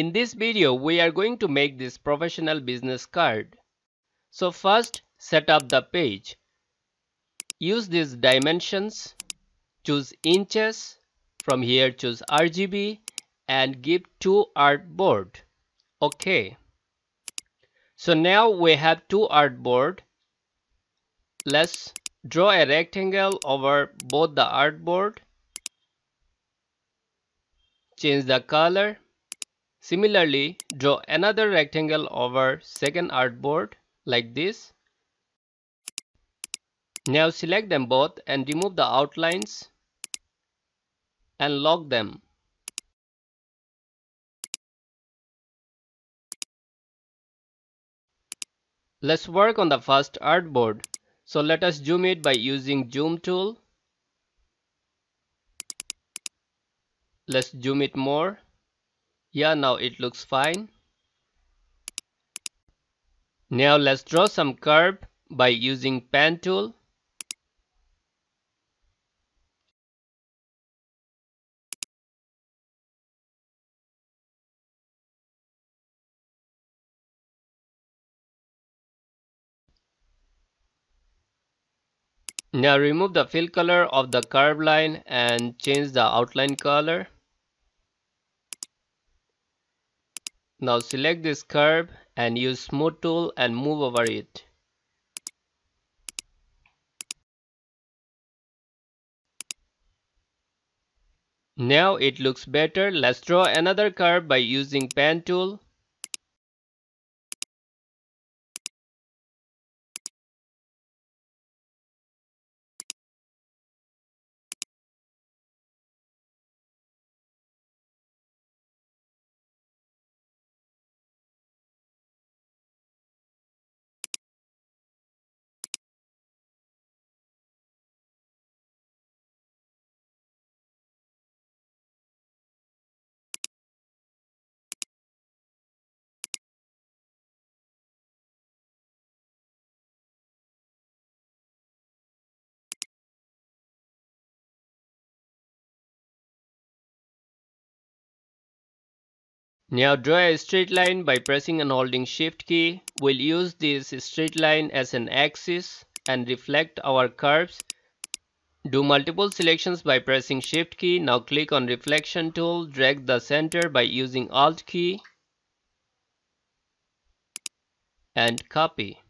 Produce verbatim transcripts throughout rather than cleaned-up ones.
In this video, we are going to make this professional business card. So first, set up the page. Use these dimensions. Choose inches. From here, choose R G B and give to artboard. OK. So now we have two artboard. Let's draw a rectangle over both the artboard. Change the color. Similarly, draw another rectangle over second artboard like this. Now select them both and remove the outlines and lock them. Let's work on the first artboard. So let us zoom it by using zoom tool. Let's zoom it more. Yeah, now it looks fine. Now let's draw some curve by using pen tool. Now remove the fill color of the curve line and change the outline color. Now select this curve and use smooth tool and move over it. Now it looks better. Let's draw another curve by using pen tool. Now draw a straight line by pressing and holding shift key. We'll use this straight line as an axis and reflect our curves. Do multiple selections by pressing shift key. Now click on reflection tool. Drag the center by using alt key and copy.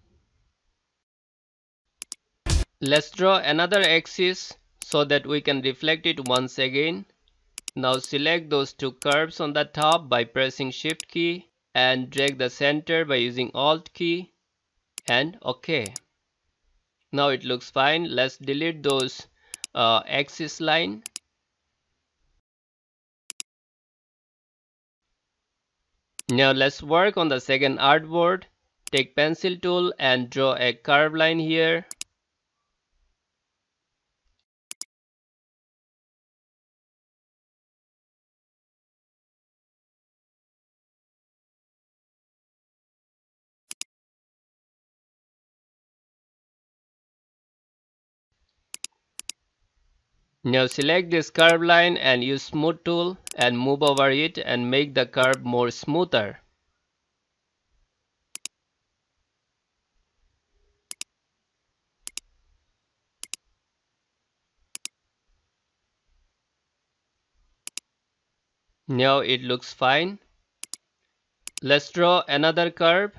Let's draw another axis so that we can reflect it once again. Now select those two curves on the top by pressing shift key and drag the center by using alt key and OK. Now it looks fine. Let's delete those uh, axis line. Now let's work on the second artboard. Take pencil tool and draw a curve line here. Now select this curve line and use smooth tool and move over it and make the curve more smoother. Now it looks fine. Let's draw another curve.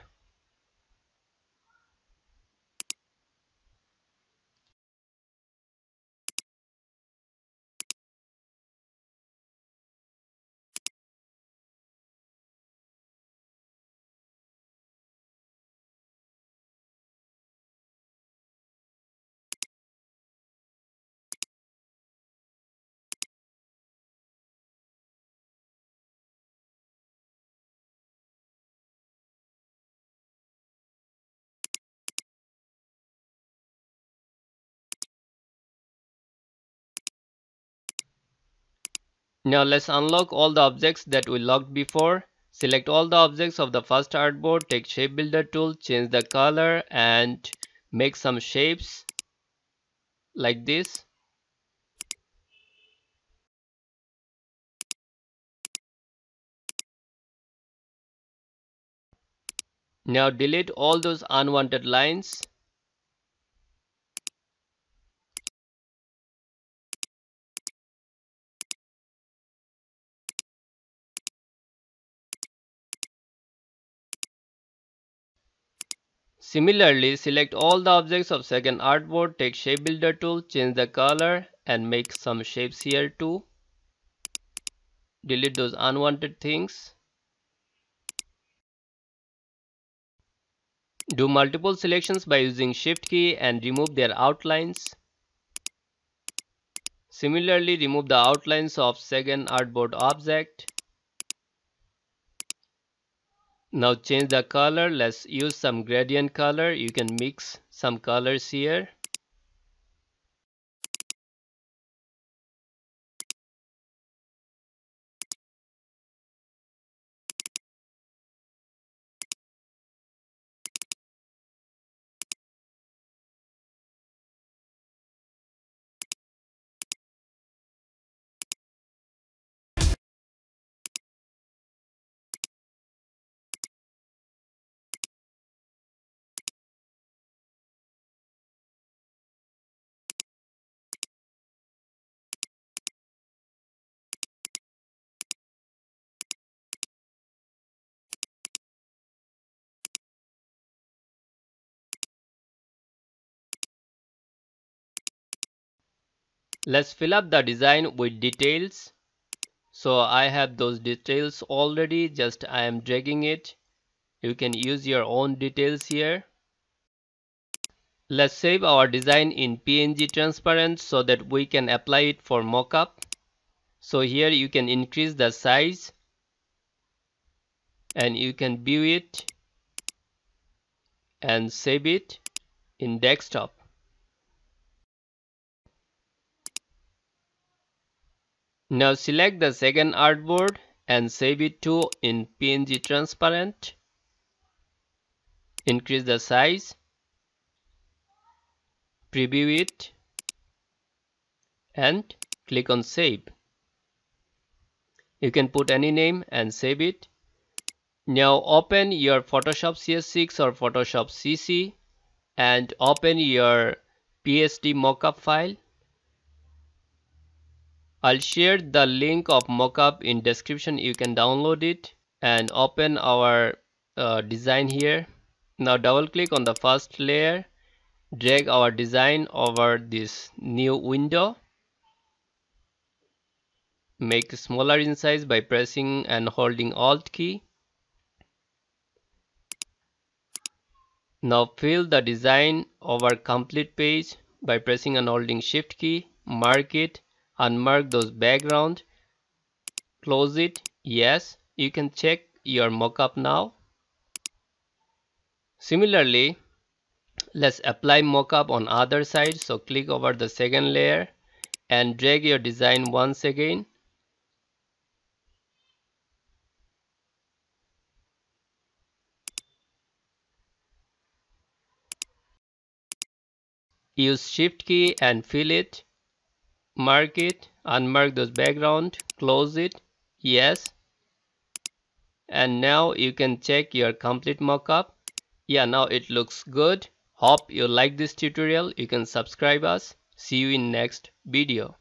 Now let's unlock all the objects that we locked before. Select all the objects of the first artboard. Take shape builder tool, change the color and make some shapes like this. Now delete all those unwanted lines. Similarly, select all the objects of second artboard, take shape builder tool, change the color and make some shapes here too. Delete those unwanted things. Do multiple selections by using shift key and remove their outlines. Similarly, remove the outlines of second artboard object. Now change the color. Let's use some gradient color. You can mix some colors here. Let's fill up the design with details. So I have those details already, just I am dragging it. You can use your own details here. Let's save our design in P N G transparent so that we can apply it for mockup. So here you can increase the size and you can view it and save it in desktop. Now select the second artboard and save it to in P N G transparent. Increase the size. Preview it and click on save. You can put any name and save it. Now open your Photoshop C S six or Photoshop C C and open your P S D mockup file. I'll share the link of mockup in description. You can download it and open our uh, design here. Now double click on the first layer, drag our design over this new window. Make it smaller in size by pressing and holding Alt key. Now fill the design over complete page by pressing and holding Shift key, mark it. Unmark those background, close it, yes. You can check your mockup now. Similarly, let's apply mockup on other side. So click over the second layer and drag your design once again. Use Shift key and fill it. Mark it, unmark those background, close it, yes. And now you can check your complete mockup. Yeah, now it looks good. Hope you like this tutorial. You can subscribe us. See you in next video.